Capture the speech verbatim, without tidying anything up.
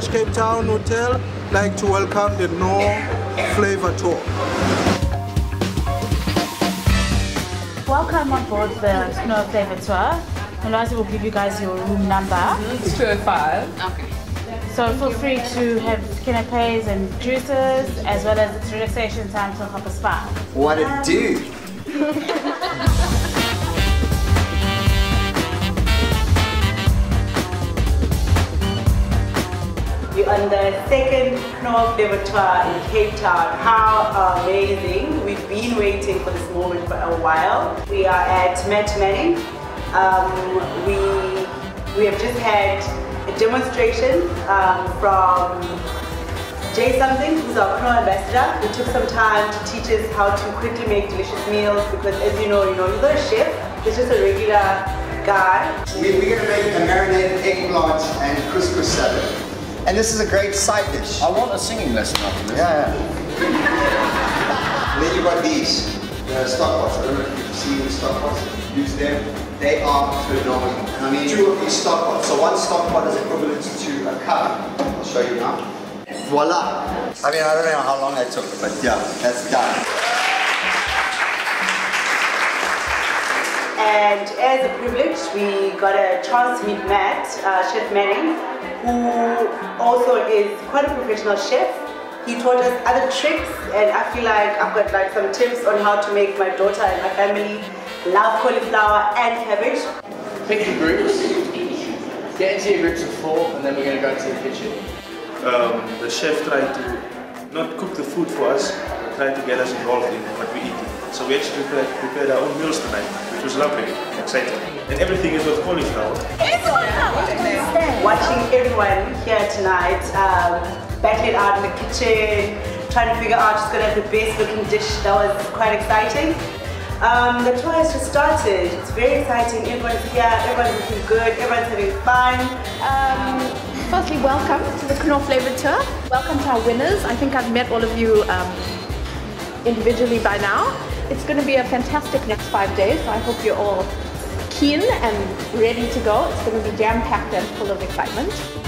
slash Cape Town Hotel, like to welcome the Knorr Flavour Tour. Welcome on board the Knorr Flavour Tour. Nolazi will give you guys your room number. It's two oh five. Okay. So feel free to have canapes and juices, as well as it's relaxation time to hop a spa. What it do! You're on the second Knorr Flavour Tour in Cape Town. How amazing! We've been waiting for this moment for a while. We are at Matt Manning. Um, we, we have just had a demonstration um, from Jay something, who's our Knorr ambassador, who took some time to teach us how to quickly make delicious meals, because as you know, you know, he's not a chef, he's just a regular guy. We, we're gonna make a marinated eggplant and couscous salad. And this is a great side dish. I want a singing lesson after this. Yeah, yeah. Then you got these, the stock pots. I don't know if you've seen the stock pots. Use them. They are phenomenal. I mean, two of these stock pots. So one stock pot is equivalent to a cup. I'll show you now. Voila. I mean, I don't know how long that took, but yeah, that's done. And as a privilege, we got a chance to meet Matt, uh, Chef Manning, who also is quite a professional chef. He taught us other tricks, and I feel like I've got like some tips on how to make my daughter and my family love cauliflower and cabbage. Pick your groups, get into your groups of four, and then we're going to go to the kitchen. Um, the chef tried to not cook the food for us, but tried to get us involved in what we eat. So we actually prepared, prepared our own meals tonight, which was lovely, exciting. And everything is with cauliflower. It's cauliflower! Watching everyone here tonight um, battle it out in the kitchen, trying to figure out who's going to have the best looking dish. That was quite exciting. Um, the tour has just started. It's very exciting. Everyone's here, everyone's looking good, everyone's having fun. Um, firstly, welcome to the Knorr Flavour Tour. Welcome to our winners. I think I've met all of you um, individually by now. It's going to be a fantastic next five days, so I hope you're all keen and ready to go. It's going to be jam-packed and full of excitement.